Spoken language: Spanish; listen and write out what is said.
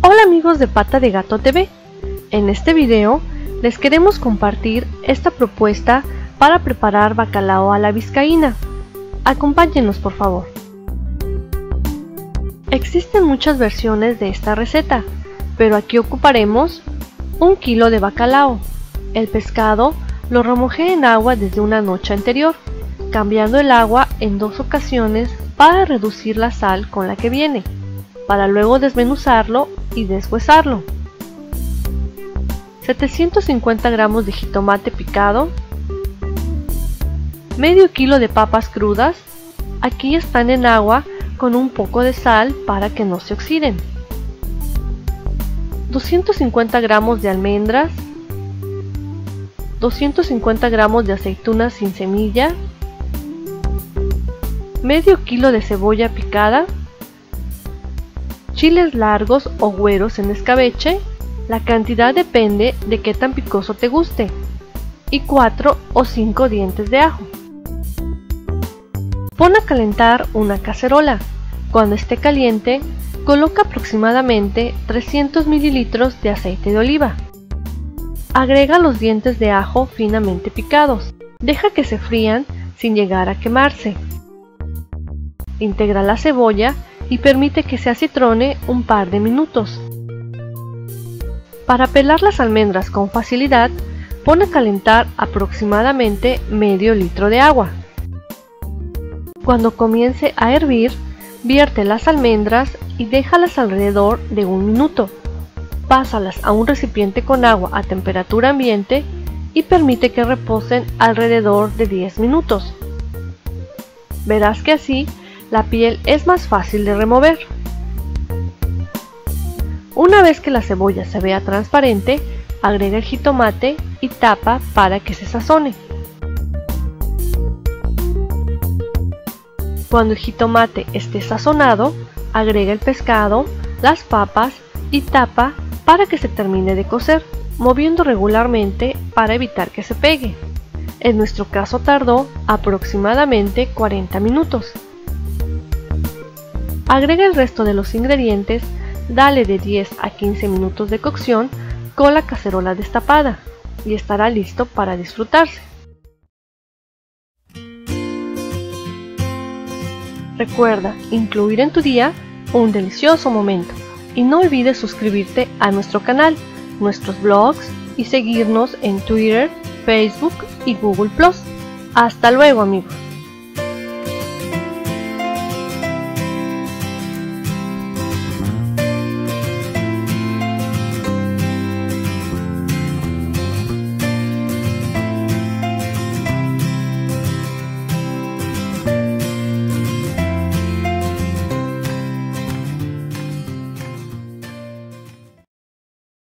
Hola amigos de Pata de Gato TV, en este video les queremos compartir esta propuesta para preparar bacalao a la vizcaína. Acompáñenos por favor. Existen muchas versiones de esta receta, pero aquí ocuparemos 1 kilo de bacalao. El pescado lo remojé en agua desde una noche anterior, cambiando el agua en 2 ocasiones para reducir la sal con la que viene, para luego desmenuzarlo y deshuesarlo. 750 gramos de jitomate picado, medio kilo de papas crudas, aquí están en agua con un poco de sal para que no se oxiden. 250 gramos de almendras, 250 gramos de aceitunas sin semilla, medio kilo de cebolla picada, chiles largos o güeros en escabeche, la cantidad depende de qué tan picoso te guste, y 4 o 5 dientes de ajo. Pon a calentar una cacerola. Cuando esté caliente, coloca aproximadamente 300 mililitros de aceite de oliva. Agrega los dientes de ajo finamente picados. Deja que se frían sin llegar a quemarse. Integra la cebolla y permite que se acitrone un par de minutos. Para pelar las almendras con facilidad, pon a calentar aproximadamente medio litro de agua. Cuando comience a hervir, vierte las almendras y déjalas alrededor de 1 minuto. Pásalas a un recipiente con agua a temperatura ambiente y permite que reposen alrededor de 10 minutos. Verás que así la piel es más fácil de remover. Una vez que la cebolla se vea transparente, agrega el jitomate y tapa para que se sazone. Cuando el jitomate esté sazonado, agrega el pescado, las papas y tapa para que se termine de cocer, moviendo regularmente para evitar que se pegue. En nuestro caso tardó aproximadamente 40 minutos. Agrega el resto de los ingredientes, dale de 10 a 15 minutos de cocción con la cacerola destapada y estará listo para disfrutarse. Recuerda incluir en tu día un delicioso momento y no olvides suscribirte a nuestro canal, nuestros blogs y seguirnos en Twitter, Facebook y Google+. Hasta luego amigos.